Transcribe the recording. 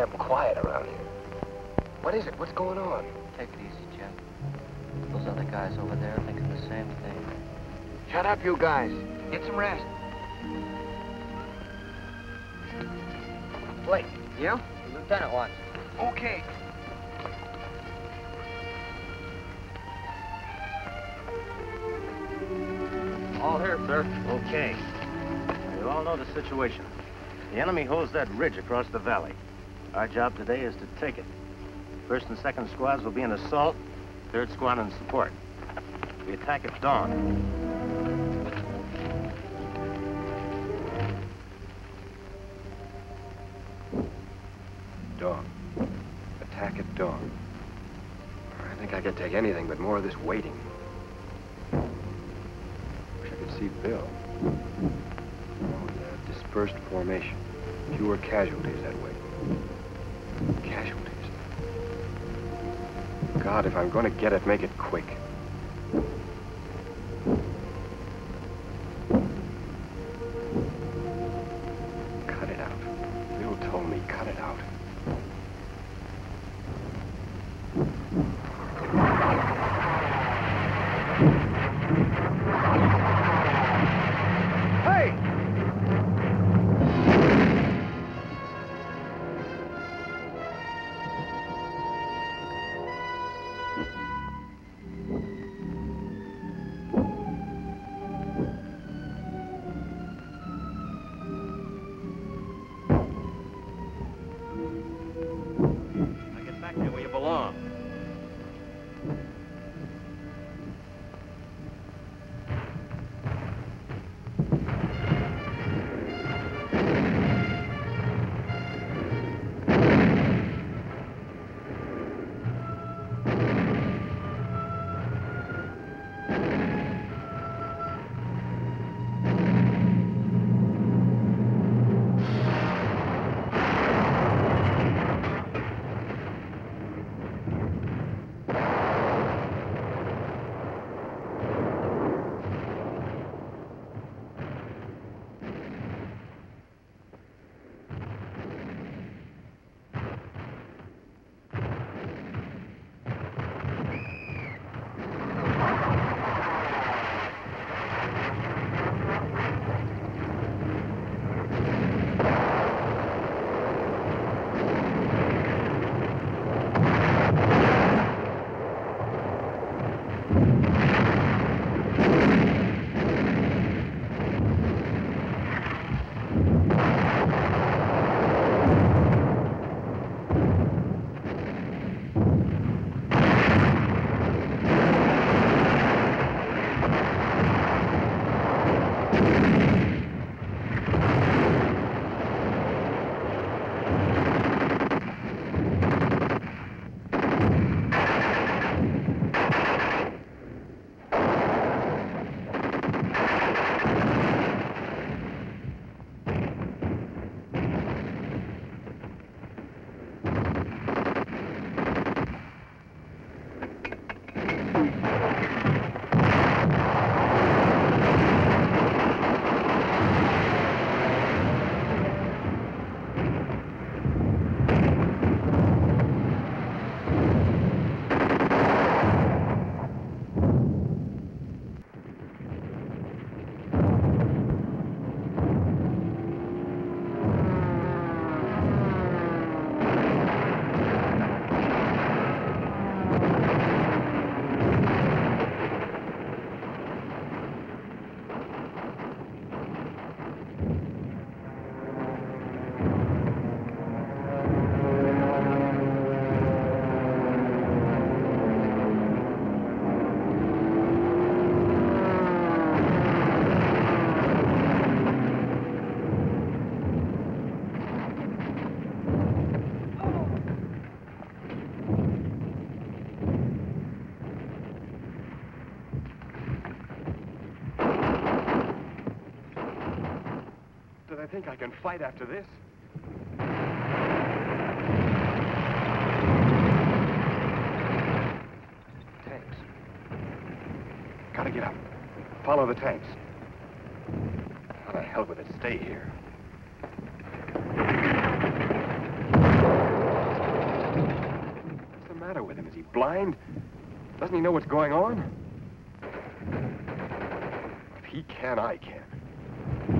damn quiet around here. What is it? What's going on? Take it easy, Jim. Those other guys over there are thinking the same thing. Shut up, you guys. Get some rest. Blake. Yeah? The lieutenant wants it. Okay. All here, sir. Okay. You all know the situation. The enemy holds that ridge across the valley. Our job today is to take it. First and second squads will be in assault, third squad in support. We attack at dawn. Attack at dawn. I think I could take anything but more of this waiting. Wish I could see Bill. Dispersed formation. Fewer casualties that way. Casualties. God, if I'm going to get it, make it quick. Cut it out. Bill told me, cut it out. I think I can fight after this. Tanks. Gotta get up. Follow the tanks. How the hell with it? Stay here. Is he blind? Doesn't he know what's going on? If he can, I can.